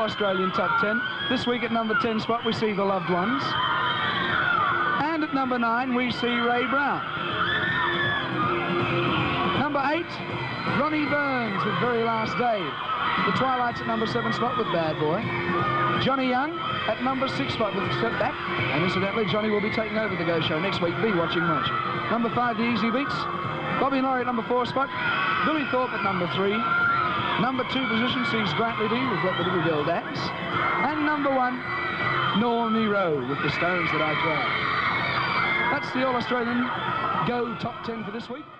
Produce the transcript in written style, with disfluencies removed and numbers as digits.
All Australian Top 10. This week at number 10 spot, we see The Loved Ones. And at number 9, we see Ray Brown. Number 8, Ronnie Burns with Very Last Day. The Twilights at number 7 spot with Bad Boy. Johnny Young at number 6 spot with Step Back. And incidentally, Johnny will be taking over The Go Show next week. Be watching, won't you? Number 5, The Easy Beats. Bobby Laurie at number 4 spot. Billy Thorpe at number 3. Number 2 position sees Grant Liddy with Let the Little Girl Dance. And number 1, Normie Rowe with The Stones That I Play. That's the All Australian Go Top 10 for this week.